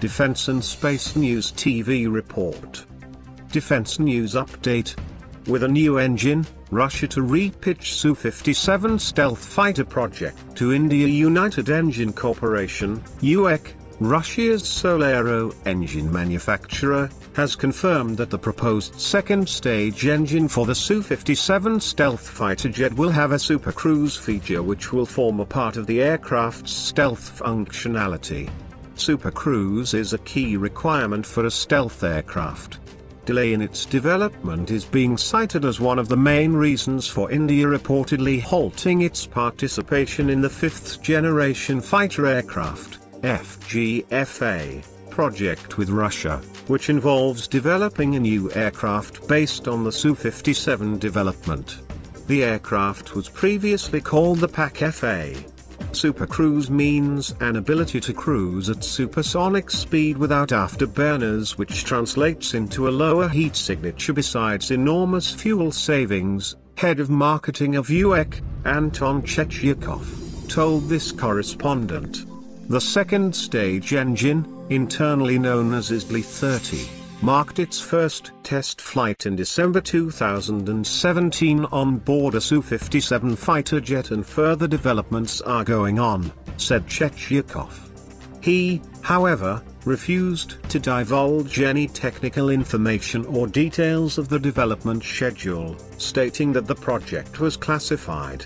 Defense and Space News TV report. Defense News update. With a new engine, Russia to re-pitch Su-57 stealth fighter project to India. United Engine Corporation, UEC, Russia's Solero engine manufacturer, has confirmed that the proposed second-stage engine for the Su-57 stealth fighter jet will have a supercruise feature which will form a part of the aircraft's stealth functionality. Supercruise is a key requirement for a stealth aircraft. Delay in its development is being cited as one of the main reasons for India reportedly halting its participation in the fifth-generation fighter aircraft, FGFA, project with Russia, which involves developing a new aircraft based on the Su-57 development. The aircraft was previously called the PAK-FA. Supercruise means an ability to cruise at supersonic speed without afterburners, which translates into a lower heat signature besides enormous fuel savings, head of marketing of UEC, Anton Chechukov, told this correspondent. The second-stage engine, internally known as Izdeliye-30, marked its first test flight in December 2017 on board a Su-57 fighter jet, and further developments are going on, said Chechukov. He, however, refused to divulge any technical information or details of the development schedule, stating that the project was classified.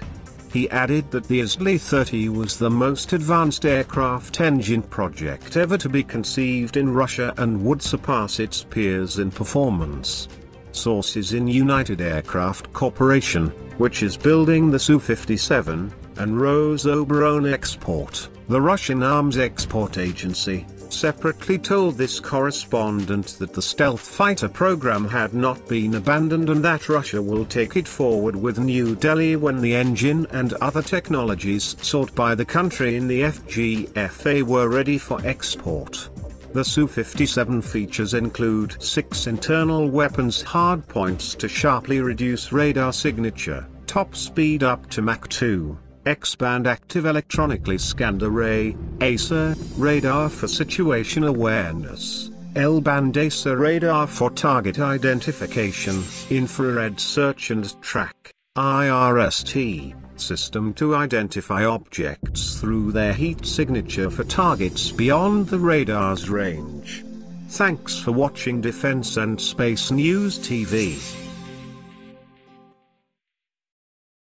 He added that the Izdeliye-30 was the most advanced aircraft engine project ever to be conceived in Russia and would surpass its peers in performance. Sources in United Aircraft Corporation, which is building the Su-57, and Rosoboronexport, the Russian arms export agency, separately told this correspondent that the stealth fighter program had not been abandoned and that Russia will take it forward with New Delhi when the engine and other technologies sought by the country in the FGFA were ready for export. The Su-57 features include 6 internal weapons hardpoints to sharply reduce radar signature, top speed up to Mach 2. Expand active electronically scanned array, AESA, radar for situation awareness, L-band AESA radar for target identification, infrared search and track, IRST, system to identify objects through their heat signature for targets beyond the radar's range. Thanks for watching Defense and Space News TV.